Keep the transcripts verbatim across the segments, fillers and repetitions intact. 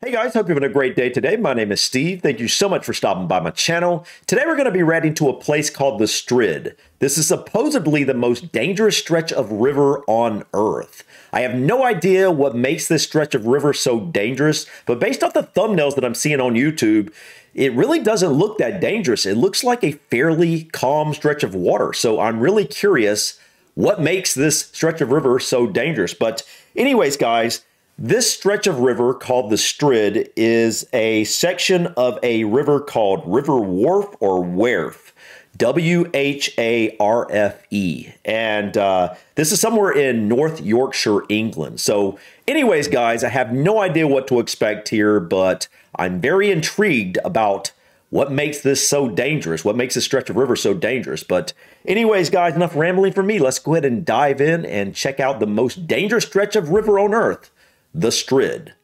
Hey guys, hope you're having a great day today. My name is Steve. Thank you so much for stopping by my channel. Today we're going to be riding to a place called the Strid. This is supposedly the most dangerous stretch of river on earth. I have no idea what makes this stretch of river so dangerous, but based off the thumbnails that I'm seeing on YouTube, it really doesn't look that dangerous. It looks like a fairly calm stretch of water, so I'm really curious what makes this stretch of river so dangerous. But anyways, guys, this stretch of river called the Strid is a section of a river called River Wharfe or Werf, W H A R F E. And uh, this is somewhere in North Yorkshire, England. So anyways, guys, I have no idea what to expect here, but I'm very intrigued about what makes this so dangerous, what makes this stretch of river so dangerous. But anyways, guys, enough rambling from me. Let's go ahead and dive in and check out the most dangerous stretch of river on earth, the Strid.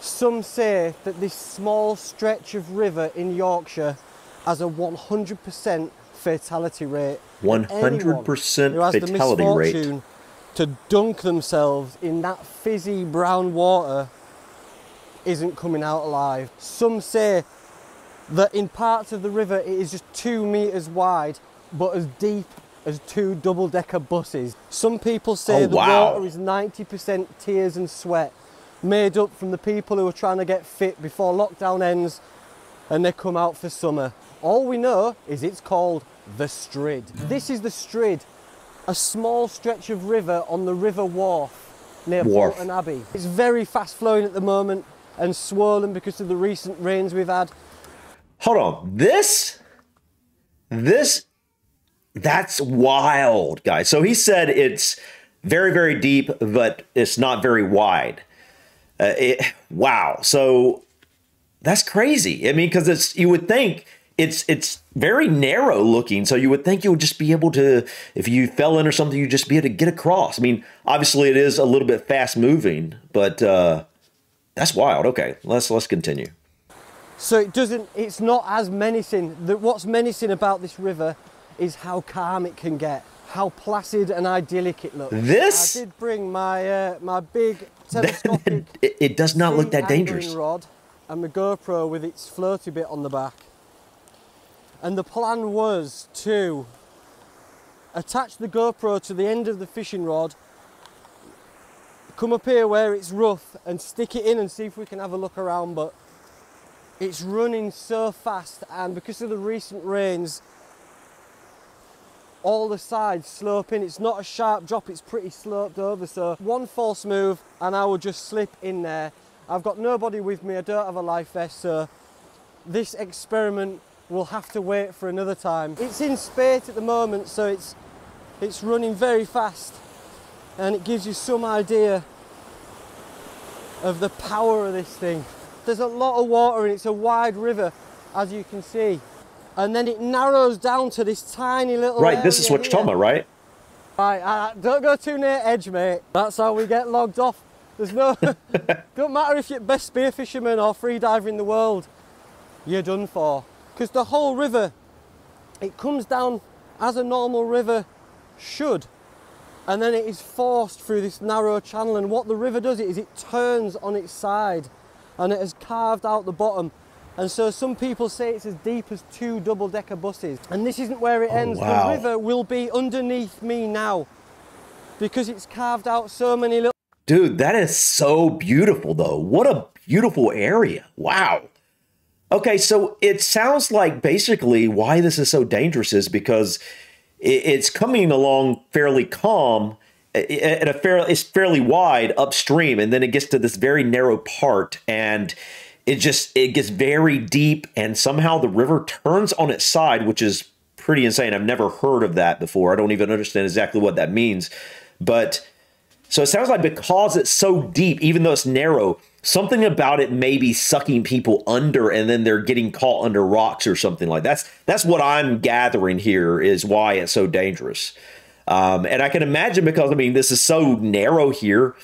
Some say that this small stretch of river in Yorkshire has a one hundred percent fatality rate. one hundred percent fatality rate. To dunk themselves in that fizzy brown water isn't coming out alive. Some say that in parts of the river it is just two meters wide, but as deep as two double-decker buses. Some people say oh, the wow. water is ninety percent tears and sweat, made up from the people who are trying to get fit before lockdown ends and they come out for summer. All we know is it's called the Strid. This is the Strid, a small stretch of river on the River Wharfe near Wharf. Bolton Abbey. It's very fast flowing at the moment and swollen because of the recent rains we've had. Hold on, this, this, that's wild, guys. So he said it's very, very deep, but it's not very wide. Uh, it, wow. So that's crazy. I mean, because it's, you would think it's it's very narrow looking. So you would think you would just be able to, if you fell in or something, you'd just be able to get across. I mean, obviously it is a little bit fast moving, but uh, that's wild. Okay, let's let's continue. So it doesn't. It's not as menacing. That what's menacing about this river is how calm it can get, how placid and idyllic it looks. This I did bring my uh, my big telescopic. it, it does not look that dangerous. Rod and the GoPro with its floaty bit on the back. And the plan was to attach the GoPro to the end of the fishing rod, come up here where it's rough, and stick it in and see if we can have a look around. But it's running so fast, and because of the recent rains, all the sides slope in. It's not a sharp drop, it's pretty sloped over. So one false move and I will just slip in there. I've got nobody with me, I don't have a life vest, so this experiment will have to wait for another time. It's in spate at the moment, so it's, it's running very fast, and it gives you some idea of the power of this thing. There's a lot of water and it's a wide river, as you can see. And then it narrows down to this tiny little Right, area this is what you're here. talking about, right? Right, uh, don't go too near edge, mate. That's how we get logged off. There's no, don't matter if you're best spear fisherman or free diver in the world, you're done for. Because the whole river, it comes down as a normal river should. And then it is forced through this narrow channel. And what the river does is it turns on its side and it has carved out the bottom. And so some people say it's as deep as two double-decker buses. And this isn't where it ends. Oh, wow. The river will be underneath me now because it's carved out so many little... Dude, that is so beautiful, though. What a beautiful area. Wow. Okay, so it sounds like basically why this is so dangerous is because it's coming along fairly calm at a fair, it's fairly wide upstream, and then it gets to this very narrow part, and... It just, it gets very deep, and somehow the river turns on its side, which is pretty insane. I've never heard of that before. I don't even understand exactly what that means. But, so it sounds like because it's so deep, even though it's narrow, something about it may be sucking people under, and then they're getting caught under rocks or something like that. That's, that's what I'm gathering here is why it's so dangerous. Um, and I can imagine because, I mean, this is so narrow here,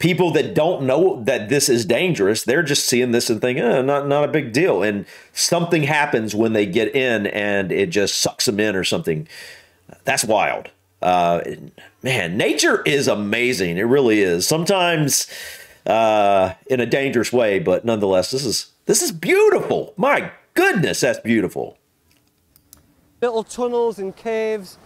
people that don't know that this is dangerous, they're just seeing this and thinking, eh, not, not a big deal. And something happens when they get in and it just sucks them in or something. That's wild. Uh, man, nature is amazing. It really is. Sometimes uh, in a dangerous way. But nonetheless, this is this is beautiful. My goodness, that's beautiful. Little tunnels and caves.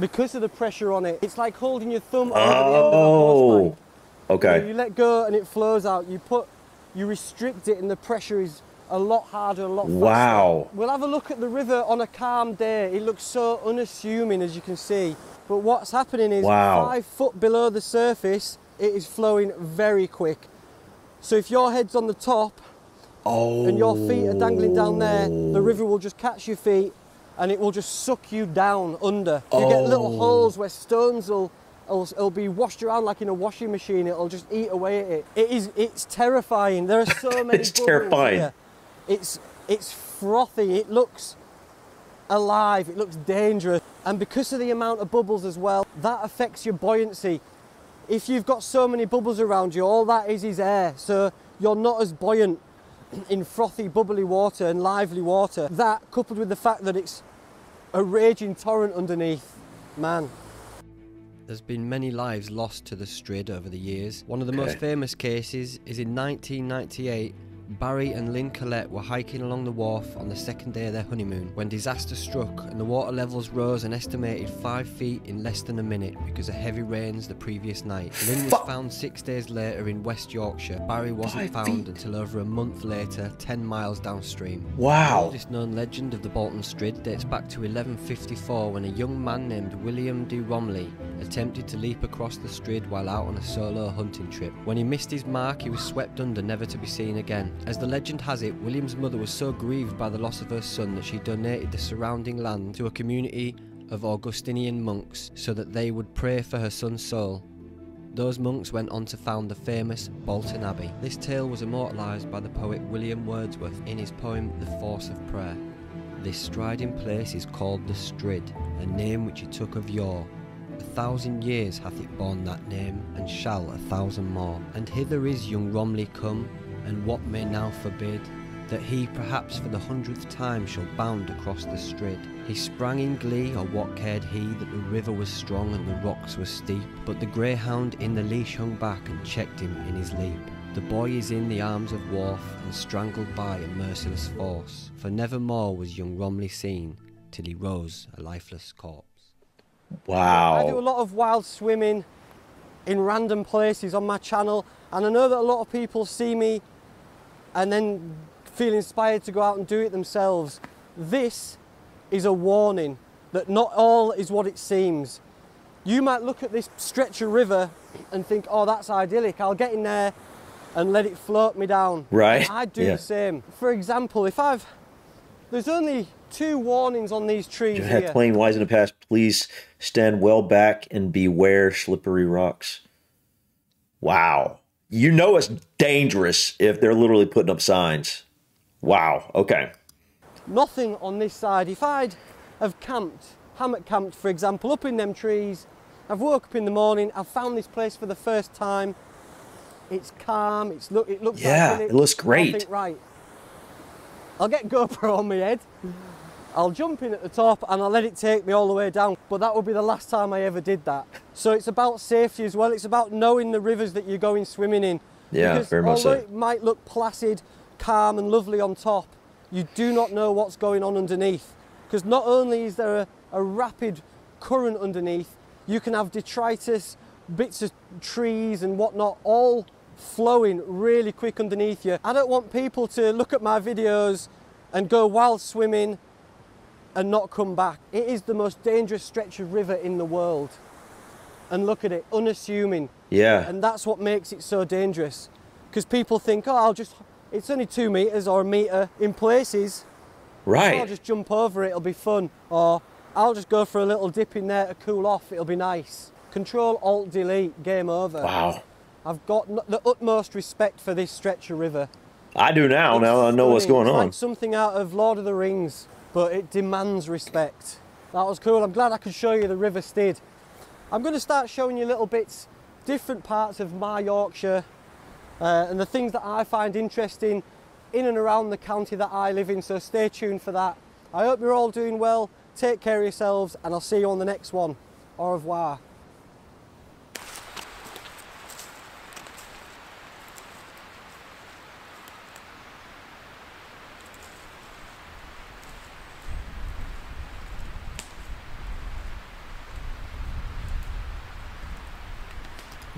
Because of the pressure on it, it's like holding your thumb oh, over the end of a horse pipe. Okay. You know, you let go and it flows out. You put, you restrict it, and the pressure is a lot harder, a lot faster. Wow. We'll have a look at the river on a calm day. It looks so unassuming, as you can see. But what's happening is wow. five foot below the surface, it is flowing very quick. So if your head's on the top oh. and your feet are dangling down there, the river will just catch your feet. And it will just suck you down under. You oh. get little holes where stones will, will, will be washed around like in a washing machine. It'll just eat away at it. It is, it's terrifying. There are so many It's terrifying. Here. It's, it's frothy. It looks alive. It looks dangerous. And because of the amount of bubbles as well, that affects your buoyancy. If you've got so many bubbles around you, all that is is air. So you're not as buoyant in frothy, bubbly water and lively water. That, coupled with the fact that it's a raging torrent underneath, man. There's been many lives lost to the Strid over the years. One of the okay. most famous cases is in nineteen ninety-eight, Barry and Lynn Collette were hiking along the wharf on the second day of their honeymoon when disaster struck and the water levels rose an estimated five feet in less than a minute because of heavy rains the previous night. Lynn was found six days later in West Yorkshire. Barry wasn't five found feet. until over a month later, ten miles downstream. Wow. The oldest known legend of the Bolton Strid dates back to eleven fifty-four when a young man named William de Romley attempted to leap across the Strid while out on a solo hunting trip. When he missed his mark, he was swept under, never to be seen again. As the legend has it, William's mother was so grieved by the loss of her son that she donated the surrounding land to a community of Augustinian monks so that they would pray for her son's soul. Those monks went on to found the famous Bolton Abbey. This tale was immortalised by the poet William Wordsworth in his poem The Force of Prayer. This striding place is called the Strid, a name which it took of yore. A thousand years hath it borne that name, and shall a thousand more. And hither is young Romilly come, and what may now forbid that he perhaps for the hundredth time shall bound across the Strid? He sprang in glee, or what cared he that the river was strong and the rocks were steep? But the greyhound in the leash hung back and checked him in his leap. The boy is in the arms of Wharfe and strangled by a merciless force, for nevermore was young Romilly seen till he rose a lifeless corpse. Wow. I do a lot of wild swimming in random places on my channel, and I know that a lot of people see me and then feel inspired to go out and do it themselves. This is a warning that not all is what it seems. You might look at this stretch of river and think, oh, that's idyllic. I'll get in there and let it float me down. Right. I do yeah. the same. For example, if I've, there's only two warnings on these trees here. Have plain lies in the past. Please stand well back and beware slippery rocks. Wow. You know it's dangerous if they're literally putting up signs. Wow, okay. Nothing on this side. If I'd have camped, hammock camped, for example, up in them trees, I've woke up in the morning, I've found this place for the first time. It's calm, it's look, it looks yeah, like it, it looks great. I think, right. I'll get GoPro on my head, I'll jump in at the top and I'll let it take me all the way down. But that will be the last time I ever did that. So it's about safety as well. It's about knowing the rivers that you're going swimming in. Yeah, because very much although so. It might look placid, calm and lovely on top, you do not know what's going on underneath. Because not only is there a, a rapid current underneath, you can have detritus, bits of trees and whatnot, all flowing really quick underneath you. I don't want people to look at my videos and go wild swimming and not come back. It is the most dangerous stretch of river in the world. And look at it, unassuming. Yeah. And that's what makes it so dangerous. Because people think, oh, I'll just, it's only two meters or a meter in places. Right. So I'll just jump over it, it'll be fun. Or I'll just go for a little dip in there to cool off, it'll be nice. Control, Alt, Delete, game over. Wow. I've got the utmost respect for this stretch of river. I do now, it's now funny. I know what's going it's on. Like something out of Lord of the Rings. But it demands respect. That was cool. I'm glad I could show you the River Strid. I'm going to start showing you little bits, different parts of my Yorkshire uh, and the things that I find interesting in and around the county that I live in, so stay tuned for that. I hope you're all doing well, take care of yourselves, and I'll see you on the next one. Au revoir.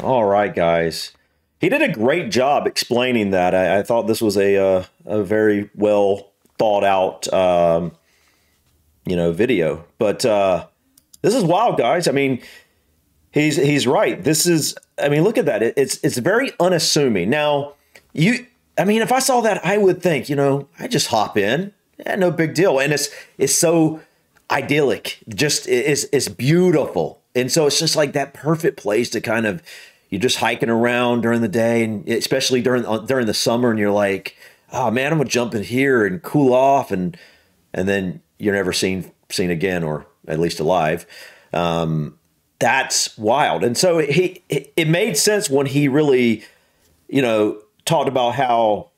All right, guys. He did a great job explaining that. I, I thought this was a uh, a very well thought out, um, you know, video. But uh, this is wild, guys. I mean, he's he's right. This is. I mean, look at that. It, it's it's very unassuming. Now, you. I mean, if I saw that, I would think, you know, I just hop in. Yeah, no big deal. And it's it's so idyllic. Just it's it's beautiful. And so it's just like that perfect place to kind of, you're just hiking around during the day, and especially during during the summer, and you're like, oh man, I'm gonna jump in here and cool off, and and then you're never seen seen again, or at least alive. Um, that's wild. And so he it made sense when he really, you know, talked about how,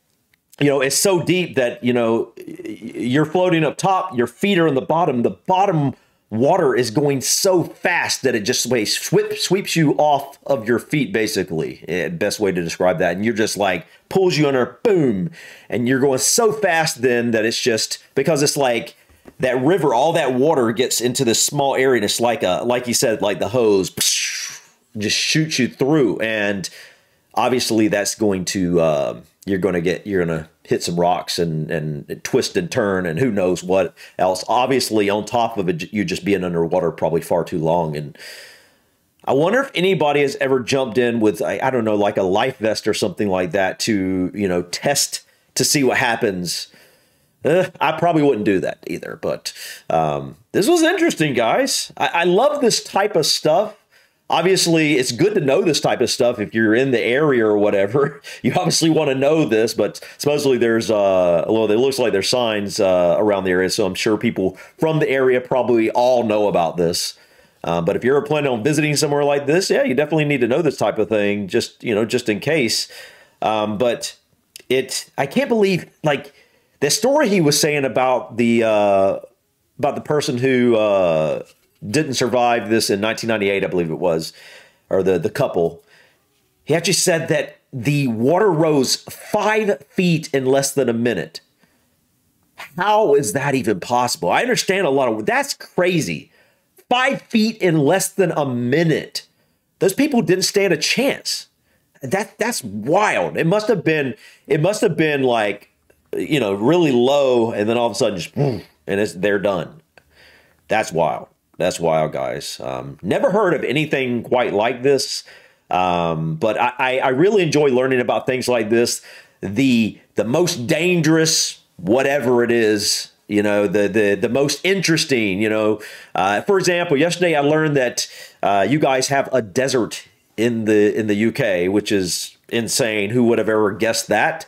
you know, it's so deep that, you know, you're floating up top, your feet are on the bottom, the bottom. Water is going so fast that it just wait, sweep, sweeps you off of your feet, basically. Yeah, best way to describe that. And you're just like, pulls you under, boom. And you're going so fast then that it's just, because it's like that river, all that water gets into this small area. And it's like, a, like you said, like the hose just shoots you through. And obviously that's going to, uh, you're going to get, you're going to hit some rocks and, and twist and turn and who knows what else. Obviously, on top of it, you just being underwater probably far too long. And I wonder if anybody has ever jumped in with, I, I don't know, like a life vest or something like that to, you know, test to see what happens. Uh, I probably wouldn't do that either. But um, this was interesting, guys. I, I love this type of stuff. Obviously, it's good to know this type of stuff if you're in the area or whatever. You obviously want to know this, but supposedly there's, uh, well, it looks like there's signs uh, around the area, so I'm sure people from the area probably all know about this. Uh, but if you're planning on visiting somewhere like this, yeah, you definitely need to know this type of thing, just, you know, just in case. Um, but it, I can't believe, like, the story he was saying about the, uh, about the person who... Uh, didn't survive this in nineteen ninety-eight, I believe it was, or the, the couple. He actually said that the water rose five feet in less than a minute. How is that even possible? I understand a lot of, that's crazy. Five feet in less than a minute. Those people didn't stand a chance. That, that's wild. It must have been, it must have been like, you know, really low. And then all of a sudden, just, and it's, they're done. That's wild. That's wild, guys. Um, never heard of anything quite like this, um, but I, I, I really enjoy learning about things like this. The the most dangerous, whatever it is, you know, the the the most interesting, you know. Uh, for example, yesterday I learned that uh, you guys have a desert in the in the U K, which is insane. Who would have ever guessed that?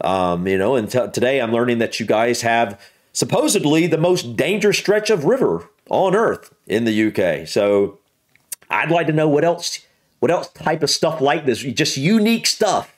Um, you know, and today I'm learning that you guys have supposedly the most dangerous stretch of river on earth in the U K. So I'd like to know what else, what else type of stuff like this, just unique stuff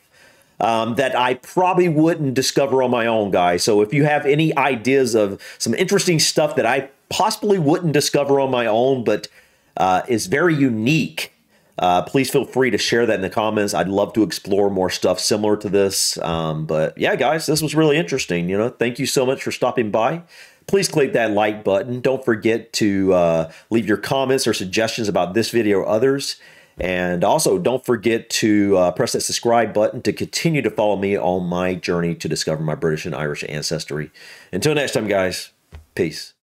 um, that I probably wouldn't discover on my own, guys. So if you have any ideas of some interesting stuff that I possibly wouldn't discover on my own, but uh, is very unique, uh, please feel free to share that in the comments. I'd love to explore more stuff similar to this. Um, but yeah, guys, this was really interesting. You know, thank you so much for stopping by. Please click that like button. Don't forget to uh, leave your comments or suggestions about this video or others. And also, don't forget to uh, press that subscribe button to continue to follow me on my journey to discover my British and Irish ancestry. Until next time, guys, peace.